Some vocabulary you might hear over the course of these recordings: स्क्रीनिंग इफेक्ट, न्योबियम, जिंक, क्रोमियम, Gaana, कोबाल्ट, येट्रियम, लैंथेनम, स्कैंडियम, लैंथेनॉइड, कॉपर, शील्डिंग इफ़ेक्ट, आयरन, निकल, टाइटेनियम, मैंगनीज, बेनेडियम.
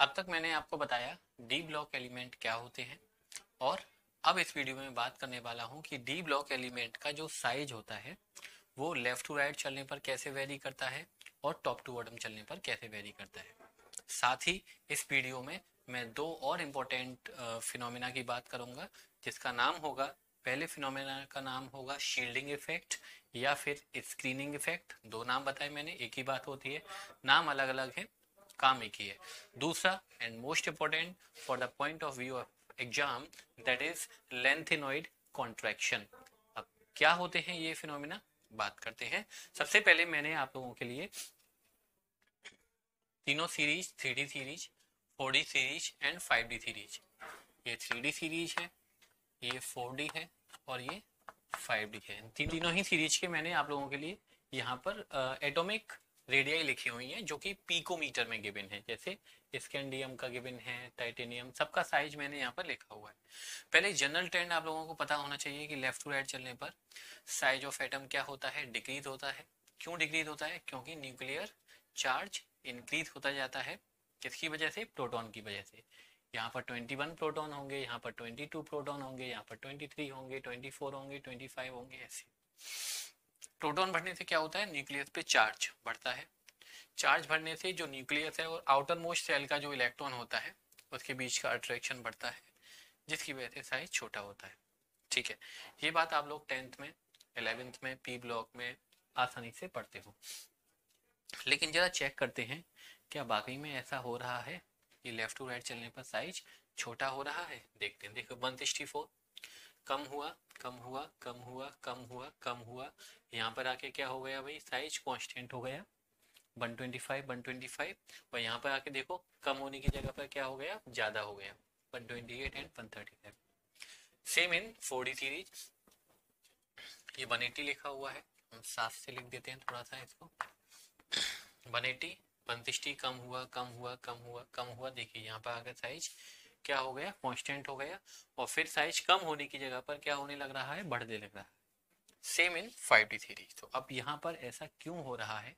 अब तक मैंने आपको बताया डी ब्लॉक एलिमेंट क्या होते हैं, और अब इस वीडियो में बात करने वाला हूँ कि डी ब्लॉक एलिमेंट का जो साइज होता है वो लेफ्ट टू राइट चलने पर कैसे वेरी करता है और टॉप टू बॉटम चलने पर कैसे वेरी करता है। साथ ही इस वीडियो में मैं दो और इम्पोर्टेंट फिनोमेना की बात करूँगा जिसका नाम होगा, पहले फिनोमेना का नाम होगा शील्डिंग इफेक्ट या फिर स्क्रीनिंग इफेक्ट। दो नाम बताए मैंने, एक ही बात होती है, नाम अलग अलग है, काम एक ही है। दूसरा and most important for the point of view of exam that is लैंथेनॉइड contraction. अब क्या होते हैं ये फिनोमिना, बात करते हैं। सबसे पहले मैंने आप लोगों के लिए तीनों series, 3D series, 4D series and 5D series, ये 3D सीरीज है, ये 4D है और ये 5D है। तीनों ही सीरीज के मैंने आप लोगों के लिए यहाँ पर एटॉमिक रेडियाई लिखी हुई हैं जो कि पिकोमीटर में गिवन है, जैसे स्कैंडियम का गिवन है, टाइटेनियम, सबका साइज मैंने यहाँ पर लिखा हुआ है। पहले जनरल ट्रेंड आप लोगों को पता होना चाहिए कि लेफ्ट टू राइट चलने पर साइज ऑफ एटम क्या होता है, डिक्रीज होता है। क्यों डिक्रीज होता है? क्योंकि न्यूक्लियर चार्ज इंक्रीज होता जाता है, किसकी वजह से, प्रोटॉन की वजह से। यहाँ पर 21 प्रोटॉन होंगे, यहाँ पर 22 प्रोटॉन होंगे, यहाँ पर 23 होंगे, 24 होंगे, 25 होंगे, ऐसे। प्रोटॉन भरने से क्या होता है, न्यूक्लियस पे चार्ज बढ़ता है। चार्ज भरने से जो न्यूक्लियस है और आउटर मोस्ट सेल का जो इलेक्ट्रॉन होता है उसके बीच का अट्रैक्शन बढ़ता है, जिसकी वजह से साइज छोटा होता है। ठीक है, ये बात आप लोग 10th में, 11th में, पी ब्लॉक में आसानी से पढ़ते हो, लेकिन जरा चेक करते हैं क्या वाकई में ऐसा हो रहा है कि लेफ्ट टू राइट चलने पर साइज छोटा हो रहा है। देखते हैं, देखो 164 कम हुआ, कम हुआ, कम हुआ, कम हुआ, कम हुआ, यहाँ पर आके क्या हो गया भाई, साइज कांस्टेंट हो गया 125, 125, और यहाँ पर आके देखो कम होने की जगह पर क्या हो गया, ज़्यादा हो गया 128 and 137। Same in 4D series, ये 180 लिखा हुआ है, हम 7 से लिख देते हैं थोड़ा सा इसको, 180, 160 कम हुआ, कम हुआ, कम हुआ, कम हुआ, देखिए यहाँ पर आकर साइज क्या हो गया, कांस्टेंट हो गया, और फिर साइज कम होने की जगह पर क्या होने लग रहा है, बढ़ने लग रहा है। Same in 5D series. तो अब यहाँ पर ऐसा क्यों हो रहा है?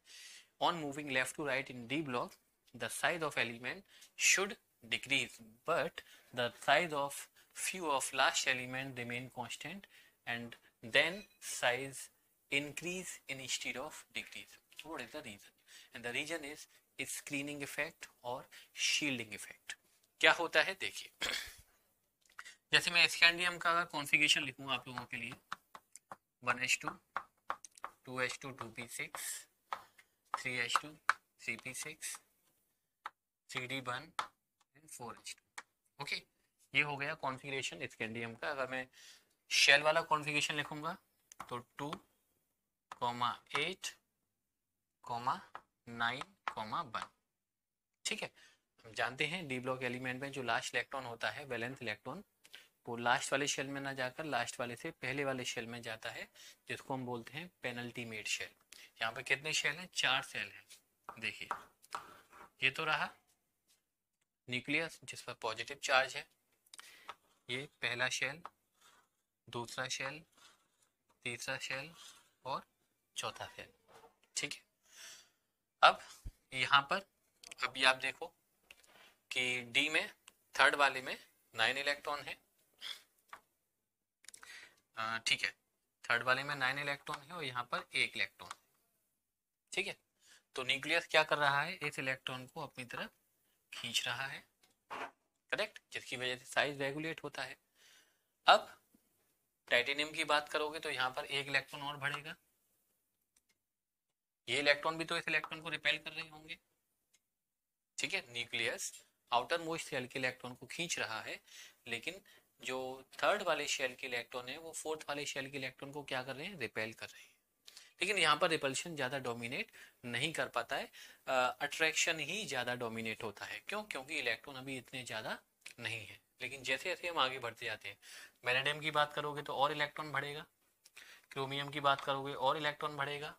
On moving left to right in D block the size of element should decrease but the size of few of last element remain constant and then size increase instead of decrease. What is the reason? And the reason is स्क्रीनिंग इफेक्ट और shielding effect. क्या होता है देखिए, जैसे मैं स्कैंडियम का configuration लिखूंगा आप लोगों के लिए, 1H2, 2H2, 2P6, 3H2, 3P6, 3D1 and 4H2। Okay, ये हो गया कॉन्फ़िगरेशन स्कैंडियम का। अगर मैं शेल वाला कॉन्फ़िगरेशन लिखूंगा तो 2, 8, 9, 1। ठीक है, जानते हैं डी ब्लॉक एलिमेंट में जो लास्ट इलेक्ट्रॉन होता है, वैलेंस इलेक्ट्रॉन, वो लास्ट वाले शेल में ना जाकर लास्ट वाले से पहले वाले शेल में जाता है, जिसको हम बोलते हैं पेनल्टी मेड शेल। यहाँ पे कितने शेल हैं? 4 शेल हैं। देखिए, ये तो रहा न्यूक्लियस जिस पर पॉजिटिव चार्ज है, ये पहला शेल, दूसरा शेल, तीसरा शेल और चौथा शेल। ठीक है, अब यहाँ पर अभी आप देखो कि डी में थर्ड वाले में 9 इलेक्ट्रॉन है। ठीक है, थर्ड वाले में 9 इलेक्ट्रॉन है और यहाँ पर 1 इलेक्ट्रॉन है। ठीक है, तो न्यूक्लियस क्या कर रहा है, इस इलेक्ट्रॉन को अपनी तरफ खींच रहा है, करेक्ट, जिसकी वजह से साइज रेगुलेट होता है। अब टाइटेनियम की बात करोगे तो यहाँ पर 1 इलेक्ट्रॉन और बढ़ेगा, ये इलेक्ट्रॉन भी तो इस इलेक्ट्रॉन को रिपेल कर रहे होंगे। ठीक है, न्यूक्लियस आउटर मोस्ट शेल के इलेक्ट्रॉन को खींच रहा है, लेकिन जो थर्ड वाले शेल के इलेक्ट्रॉन है वो फोर्थ वाले शेल के इलेक्ट्रॉन को क्या कर रहे हैं, रिपेल कर रहे हैं। लेकिन यहाँ पर रिपल्शन ज़्यादा डोमिनेट नहीं कर पाता है, अट्रैक्शन ही ज़्यादा डोमिनेट होता है। क्यों? क्योंकि इलेक्ट्रॉन अभी इतने ज़्यादा नहीं है, लेकिन जैसे जैसे हम आगे बढ़ते जाते हैं, बेनेडियम की बात करोगे तो और इलेक्ट्रॉन बढ़ेगा, क्रोमियम की बात करोगे और इलेक्ट्रॉन बढ़ेगा,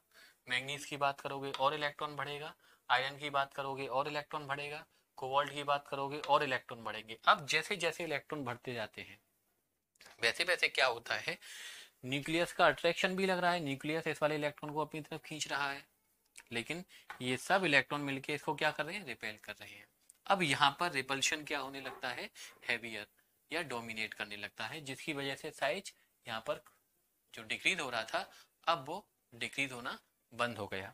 मैंगनीज की बात करोगे और इलेक्ट्रॉन बढ़ेगा, आयरन की बात करोगे और इलेक्ट्रॉन बढ़ेगा, कोबाल्ट की बात करोगे और इलेक्ट्रॉन बढ़ेंगे। अब जैसे जैसे इलेक्ट्रॉन बढ़ते जाते हैं वैसे वैसे क्या होता है, न्यूक्लियस का अट्रैक्शन भी लग रहा है, न्यूक्लियस इस वाले इलेक्ट्रॉन को अपनी तरफ खींच रहा है, लेकिन ये सब इलेक्ट्रॉन मिलके इसको क्या कर रहे हैं, रिपेल कर रहे हैं। अब यहाँ पर रिपल्शन क्या होने लगता है, हैवियर या डोमिनेट करने लगता है, जिसकी वजह से साइज यहाँ पर जो डिक्रीज हो रहा था अब वो डिक्रीज होना बंद हो गया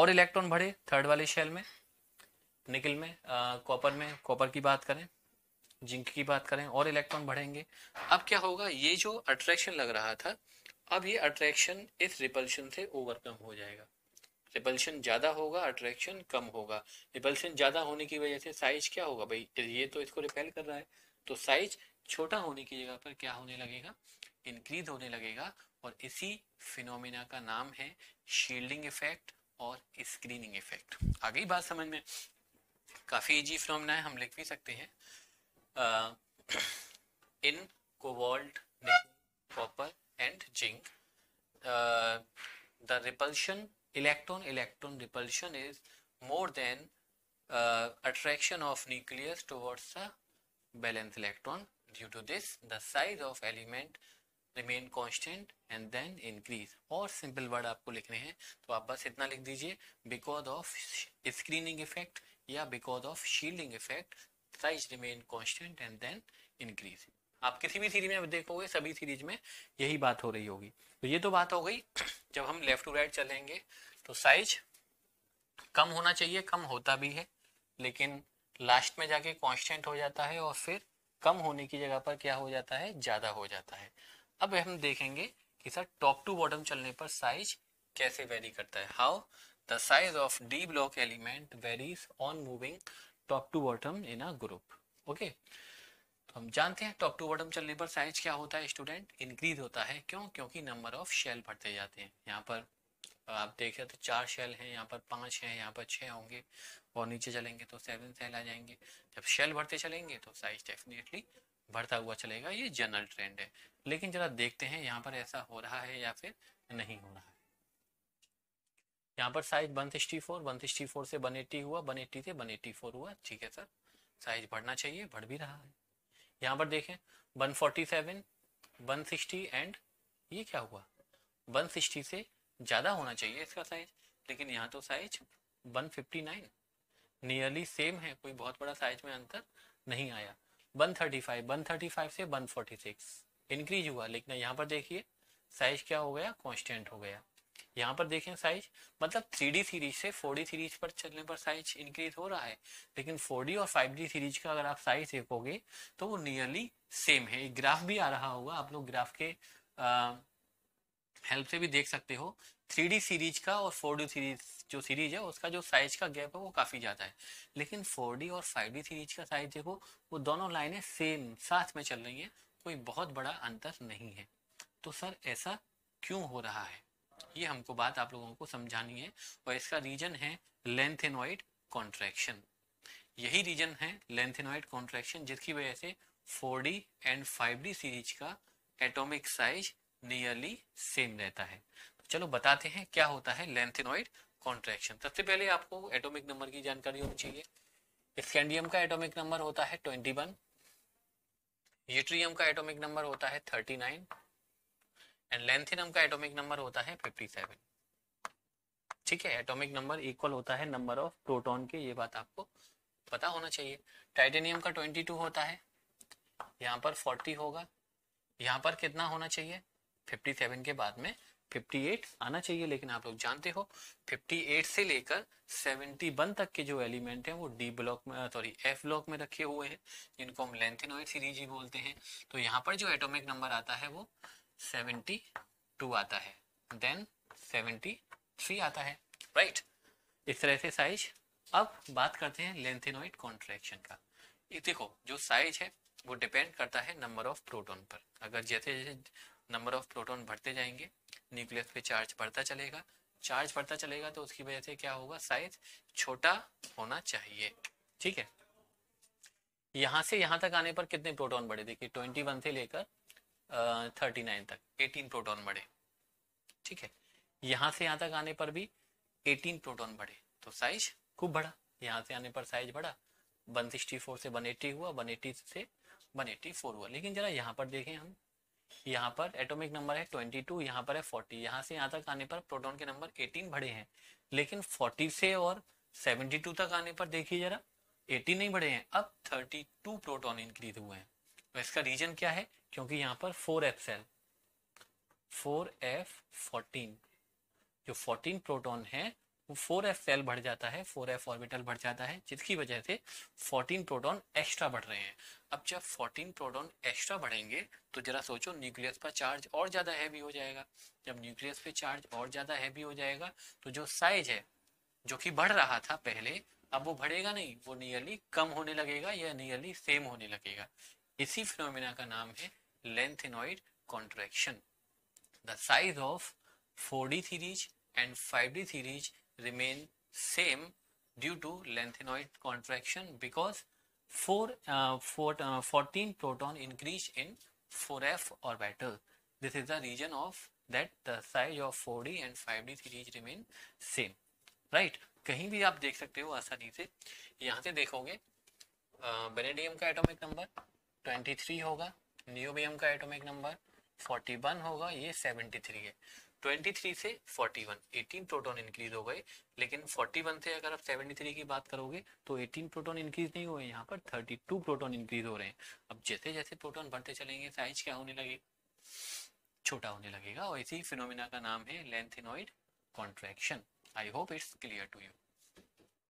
और इलेक्ट्रॉन बढ़े थर्ड वाले शेल में, निकल में, कॉपर में, कॉपर की बात करें, जिंक की बात करें, और इलेक्ट्रॉन बढ़ेंगे। अब क्या होगा, ये जो अट्रैक्शन लग रहा था अब ये अट्रैक्शन इस रिपल्शन से ओवरकम हो जाएगा। रिपल्शन ज्यादा होगा, अट्रैक्शन कम होगा। रिपल्शन ज्यादा होने की वजह से साइज क्या होगा, भाई ये तो इसको रिपेल कर रहा है तो साइज छोटा होने की जगह पर क्या होने लगेगा, इंक्रीज होने लगेगा। और इसी फिनोमिना का नाम है शील्डिंग इफेक्ट और स्क्रीनिंग इफेक्ट। आ गई बात समझ में, काफी इजी फिनोमिना है, हम लिख भी सकते हैं। In कोबाल्ट, निकल, कॉपर and जिंक the repulsion, electron repulsion is more than attraction of nucleus towards the balance electron. Due to this the size of element remain constant and then increase. और simple word आपको लिखने हैं तो आप बस इतना लिख दीजिए, बिकॉज ऑफ स्क्रीनिंग इफेक्ट या because of shielding effect size remain constant and then increase. आप किसी भी सीरीज में देखोगे सभी सीरीज में यही बात हो रही होगी। तो ये तो बात हो गई, जब हम लेफ्ट टू राइट चलेंगे तो साइज कम होना चाहिए, कम होता भी है लेकिन लास्ट में जाके कांस्टेंट हो जाता है और फिर कम होने की जगह पर क्या हो जाता है, ज्यादा हो जाता है। अब हम देखेंगे कि सर टॉप टू बॉटम चलने पर साइज कैसे वेरी करता है। How the size of D block element varies on moving top to bottom in a group. Okay, तो हम जानते हैं टॉप टू बॉटम चलने पर साइज क्या होता है स्टूडेंट, इंक्रीज होता है। क्यों? क्योंकि नंबर ऑफ शेल बढ़ते जाते हैं। यहाँ पर आप देखिए तो 4 शेल हैं, यहाँ पर 5 हैं, यहाँ पर 6 होंगे और नीचे चलेंगे तो 7 शेल आ जाएंगे। जब शेल बढ़ते चलेंगे तो साइज डेफिनेटली बढ़ता हुआ चलेगा, ये जनरल ट्रेंड है। लेकिन जरा देखते हैं यहाँ पर ऐसा हो रहा है या फिर नहीं हो रहा है। यहाँ पर साइज 164, 164 से 180 हुआ, 180 से 184 हुआ, ठीक है सर, साइज बढ़ना चाहिए, बढ़ भी रहा है। यहाँ पर देखें 147, 160 एंड ये क्या हुआ, 160 से ज्यादा होना चाहिए इसका साइज, लेकिन यहाँ तो साइज 159 नियरली सेम है, कोई बहुत बड़ा साइज में अंतर नहीं आया। 135, 135 से 146 इंक्रीज हुआ, लेकिन यहाँ पर देखिए साइज क्या हो गया, कांस्टेंट हो गया। यहाँ पर देखें साइज, मतलब 3D सीरीज से 4D सीरीज पर चलने पर साइज इंक्रीज हो रहा है, लेकिन 4D और 5D सीरीज का अगर आप साइज देखोगे तो वो नियरली सेम है। एक ग्राफ भी आ रहा होगा, आप लोग ग्राफ के हेल्प से भी देख सकते हो, 3D सीरीज का और 4D सीरीज है उसका जो साइज का गैप है वो काफी ज्यादा है, लेकिन 4D और 5D सीरीज का साइज देखो, वो दोनों लाइनें सेम साथ में चल रही है, कोई बहुत बड़ा अंतर नहीं है। तो सर ऐसा क्यों हो रहा है, ये हमको बात आप लोगों को समझानी है और इसका रीजन है लैंथेनॉइड कॉन्ट्रैक्शन। यही रीजन है लैंथेनॉइड कॉन्ट्रैक्शन, जिसकी वजह से 4D एंड 5D सीरीज का एटॉमिक साइज नियरली सेम रहता है। चलो बताते हैं क्या होता है लैंथेनॉइड कॉन्ट्रैक्शन। सबसे पहले आपको एटॉमिक नंबर की जानकारी होनी चाहिए। स्कैंडियम का एटॉमिक नंबर होता है 21, येट्रियम का एटॉमिक नंबर होता है 39 एंड लैंथेनम का एटॉमिक नंबर होता है 57। ठीक है, एटॉमिक नंबर इक्वल होता है नंबर ऑफ प्रोटॉन के, ये बात आपको पता होना चाहिए। टाइटेनियम का 22 होता है, यहाँ पर 40 होगा, यहाँ पर कितना होना चाहिए, 57 के बाद में 58 आना चाहिए, लेकिन आप लोग जानते हो 58 से लेकर 71 तक के जो एलिमेंट हैं वो डी ब्लॉक में, सॉरी एफ ब्लॉक में रखे हुए हैं, जिनको हम लैंथेनॉइड सीरीज ही बोलते हैं। तो यहाँ पर जो एटॉमिक नंबर आता है वो 72 आता है, देन 73 आता है, राइट। इस तरह से साइज। अब बात करते हैं लैंथेनॉइड कॉन्ट्रैक्शन का। ये देखो जो साइज है वो डिपेंड करता है नंबर ऑफ प्रोटॉन पर। अगर जैसे जैसे नंबर ऑफ प्रोटॉन बढ़ते जाएंगे न्यूक्लियस पे चार्ज बढ़ता चलेगा, चार्ज बढ़ता चलेगा तो उसकी वजह से क्या होगा, साइज छोटा होना चाहिए। ठीक है, यहां से यहां तक आने पर कितने प्रोटॉन बढ़े, देखिए 21 से लेकर 39 तक 18 प्रोटॉन बढ़े। ठीक है, यहां से यहां तक आने पर भी 18 प्रोटॉन बढ़े तो साइज खूब बढ़ा। यहां से आने पर साइज बढ़ा, 164 से 180 हुआ, 180 से 184 हुआ। लेकिन जरा यहाँ पर देखें हम, यहाँ पर एटॉमिक नंबर है 22, यहाँ पर है 40, यहाँ से यहाँ तक आने पर प्रोटॉन के नंबर 18 बढ़े हैं, लेकिन 40 से और 72 तक आने पर देखिए जरा 80 नहीं बढ़े हैं, अब 32 प्रोटॉन इंक्रीज हुए हैं। तो इसका रीजन क्या है, क्योंकि यहाँ पर 4F सेल 4F14 जो 14 प्रोटॉन है वो 4F सेल बढ़ जाता है, 4F ऑर्बिटल बढ़ जाता है, जिसकी वजह से 14 प्रोटॉन एक्स्ट्रा बढ़ रहे हैं। अब जब 14 प्रोटॉन एक्स्ट्रा बढ़ेंगे तो जरा सोचो न्यूक्लियस पर चार्ज और ज़्यादा हैवी हो जाएगा। जब न्यूक्लियस पे चार्ज और ज़्यादा हैवी हो जाएगा तो जो साइज है जो कि बढ़ रहा था पहले, अब वो बढ़ेगा नहीं, वो नियरली कम होने लगेगा या नियरली सेम होने लगेगा। इसी फिनोमिना का नाम है लैंथेनॉइड contraction. The size of 4D series and 5D series remain same due to लैंथेनॉइड contraction because 14 proton increase in 4F orbital. This is the reason of that the size of 4D and 5D series remain same, right. कहीं भी आप देख सकते हो आसानी से, यहाँ से देखोगे बेनेडियम का एटॉमिक नंबर 23 होगा, न्योबियम का एटॉमिक नंबर 41 होगा, ये 73 है। 23 से 41, 18 प्रोटॉन इंक्रीज हो गए, लेकिन 41 से अगर आप 73 की बात करोगे तो 18 प्रोटॉन इंक्रीज नहीं हुए, यहाँ पर 32 प्रोटॉन इंक्रीज हो रहे हैं। अब जैसे जैसे प्रोटॉन बढ़ते चलेंगे साइज क्या होने लगेगा, छोटा होने लगेगा, और इसी फिनोमिना का नाम है लैंथेनॉइड contraction. I hope it's clear to you.